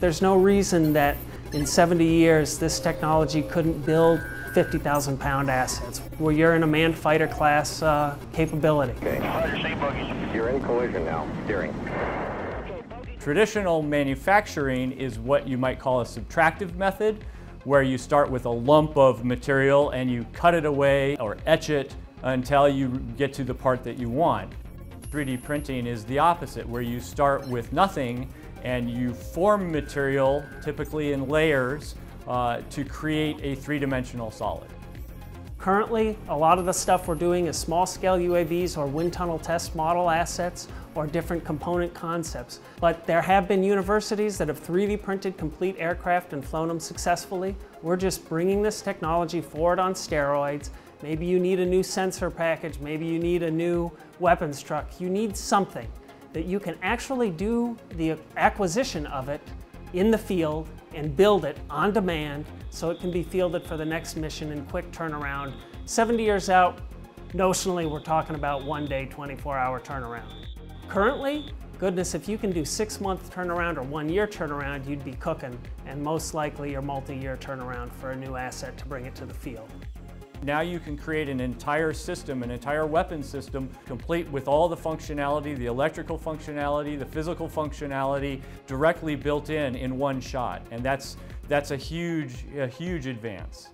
There's no reason that in 70 years this technology couldn't build 50,000 pound assets, where you're in a manned fighter class capability. Okay. You're in collision now, steering. Traditional manufacturing is what you might call a subtractive method, where you start with a lump of material and you cut it away or etch it until you get to the part that you want. 3D printing is the opposite, where you start with nothing and you form material, typically in layers, to create a three-dimensional solid. Currently, a lot of the stuff we're doing is small-scale UAVs or wind tunnel test model assets or different component concepts. But there have been universities that have 3D printed complete aircraft and flown them successfully. We're just bringing this technology forward on steroids. Maybe you need a new sensor package, maybe you need a new weapons truck. You need something that you can actually do the acquisition of it in the field and build it on demand so it can be fielded for the next mission in quick turnaround. 70 years out, notionally we're talking about 1 day, 24-hour turnaround. Currently, goodness, if you can do 6-month turnaround or 1-year turnaround, you'd be cooking, and most likely your multi-year turnaround for a new asset to bring it to the field. Now you can create an entire system, an entire weapon system, complete with all the functionality, the electrical functionality, the physical functionality, directly built in one shot. And that's a huge advance.